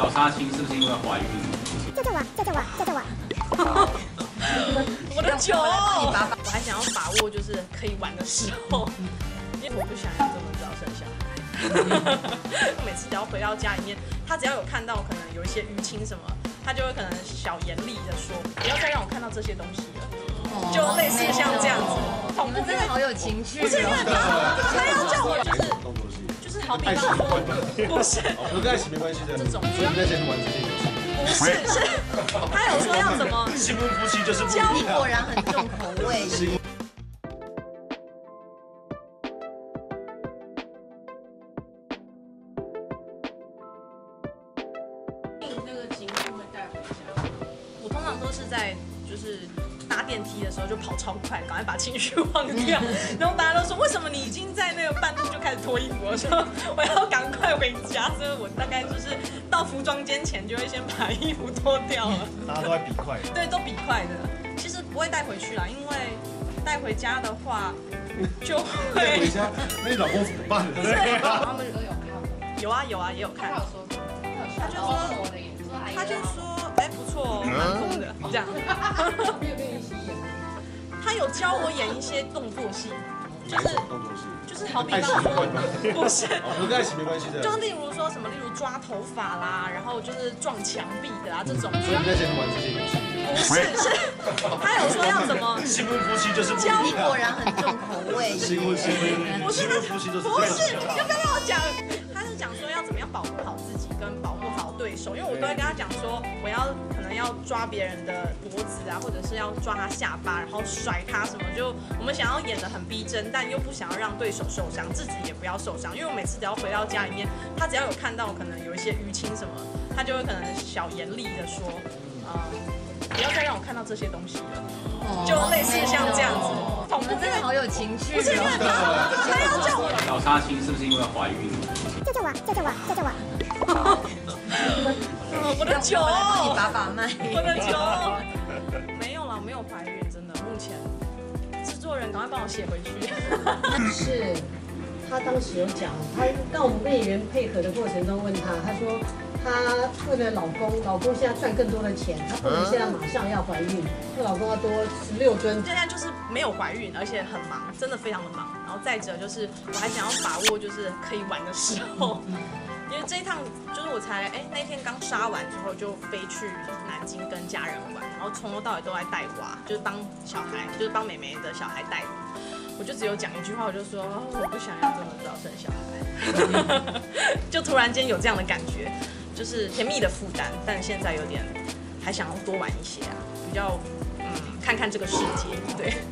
小杀青是不是因为怀孕？救救我！我的球！我还想要把握，就是可以玩的时候，因为我不想要这么早生小孩。每次只要回到家里面，他只要有看到可能有一些淤青什么，他就会可能小严厉的说：“不要再让我看到这些东西了。” 就类似像这样子，我们真的好有情绪。不是因为他要叫我就是好比当初不是，我们在一起没关系的。这种所以我们在一起玩这些游戏。不是是，他有说要怎么心不服气就是不一样。你果然很重口味。那个情绪会带回家。我通常都是在就是。 搭电梯的时候就跑超快，赶快把情绪忘掉。然后大家都说，为什么你已经在那个半路就开始脱衣服？我说我要赶快回家，所以我大概就是到服装间前就会先把衣服脱掉了。大家都在比快。对，都比快的。其实不会带回去啦，因为带回家的话就会。带回家，那你老公怎么办？对。他们都有看吗？有啊有啊，也有看。他就说，他就说，哎，不错哦，蛮空的，这样。 他有教我演一些动作戏，就是好比当初不是，我们在一起没关系的。就例如说什么，例如抓头发啦，然后就是撞墙壁的啊这种。所以我们在一起玩这些游戏。不是是，他有说要怎么新婚夫妻就是不一样。你果然很重口味。新婚夫妻就是不是，你就不要让我讲。他是讲说要怎么样保护好自己跟保护好对手，因为我都会跟他讲说我要。 要抓别人的脖子啊，或者是要抓他下巴，然后甩他什么，就我们想要演得很逼真，但又不想要让对手受伤，自己也不要受伤。因为我每次只要回到家里面，他只要有看到可能有一些淤青什么，他就会可能小严厉的说，不要再让我看到这些东西了，就类似像这样子。我们真的好有情绪。不是因为他要叫我小杀青，是不是因为怀孕？救救我！我的球，我把脉，我的球，没有了，没有怀孕，真的。目前，制作人赶快帮我写回去。是，他当时有讲，他让我们跟演员配合的过程中问他，他说他为了老公，老公现在赚更多的钱，他不能现在马上要怀孕，她老公要多16针。现在就是没有怀孕，而且很忙，真的非常的忙。然后再者就是，我还想要把握就是可以玩的时候。因为这一趟就是我才那天刚杀完之后就飞去南京跟家人玩，然后从头到尾都在带娃，就是帮小孩，就是帮妹妹的小孩带。我就只有讲一句话，我就说我不想要这么早生小孩，就突然间有这样的感觉，就是甜蜜的负担，但现在有点还想要多玩一些啊，比较看看这个世界，对。